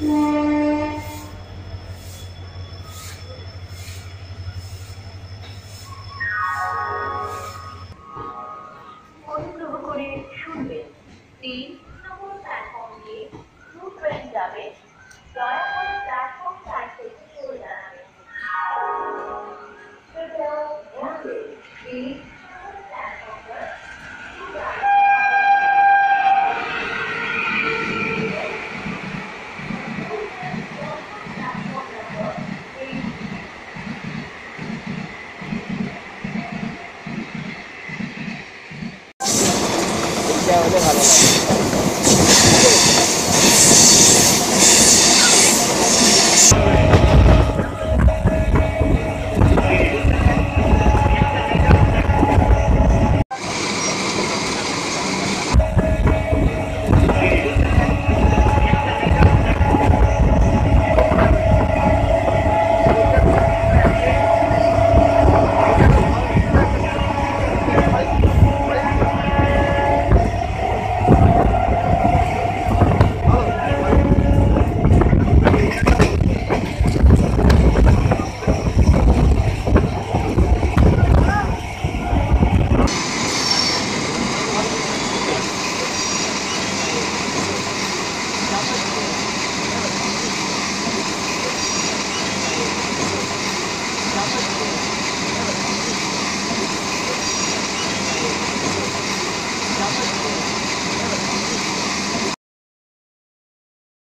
অনুগ্রহ করে শুনবেন। 3 নম্বর প্ল্যাটফর্মে ট্রেন যাবে।